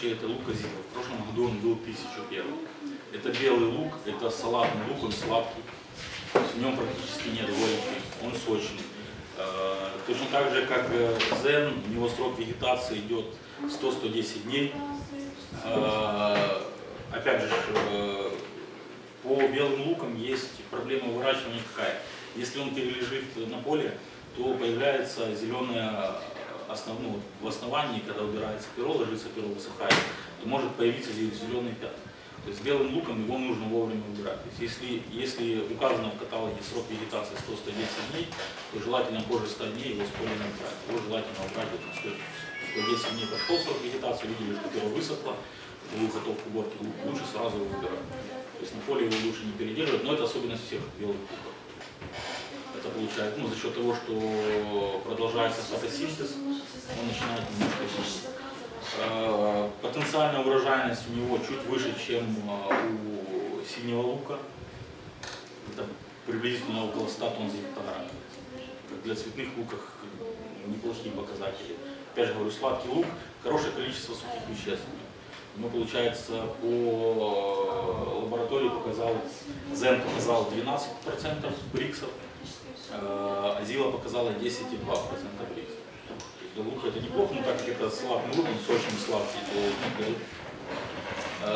вообще это лук Азила. В прошлом году он был 1000 евро. Это белый лук, это салатный лук, он сладкий. В нем практически нет горечи, он сочный. Точно так же, как Зен, у него срок вегетации идет 100-110 дней. Опять же, по белым лукам есть проблема выращивания какая. Если он перележит на поле, то появляется зеленая основная в основании, когда убирается перо, ложится перо, высыхает, то может появиться здесь зеленый пятна. То есть белым луком его нужно вовремя убирать. То есть если указано в каталоге срок вегетации 100-110 дней, то желательно позже 100 дней его с поля не убрать. Его желательно убрать, потому что 110 дней прошел срок вегетации, видели, что перо высохло, его готов к уборке, лучше сразу его убирать. То есть на поле его лучше не передерживать, но это особенность всех белых луков. Это получается, ну, за счет того, что продолжается фотосинтез, он начинает немножко чистить. Потенциальная урожайность у него чуть выше, чем у синего лука. Это приблизительно около 100 тонн за гектар. Для цветных луков неплохие показатели. Опять же говорю, сладкий лук, хорошее количество сухих веществ. Но получается, по лаборатории показал, Зен показал 12% бриксов, Азила показала 10,2% бриксов. Для лука это неплохо, но так как это слабый лук, он сочный, сладкий,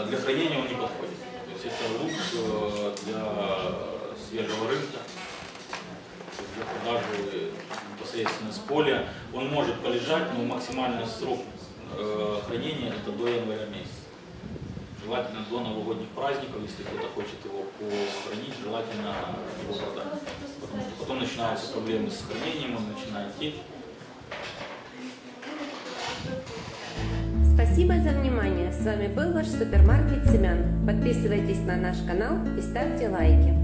для хранения он не подходит. То есть это лук для свежего рынка, для продажи непосредственно с поля. Он может полежать, но максимальный срок хранения это до января месяца. Желательно до новогодних праздников, если кто-то хочет его похоронить, желательно его продать. Потому что потом начинаются проблемы с хранением, он начинает течь. Спасибо за внимание. С вами был ваш супермаркет семян. Подписывайтесь на наш канал и ставьте лайки.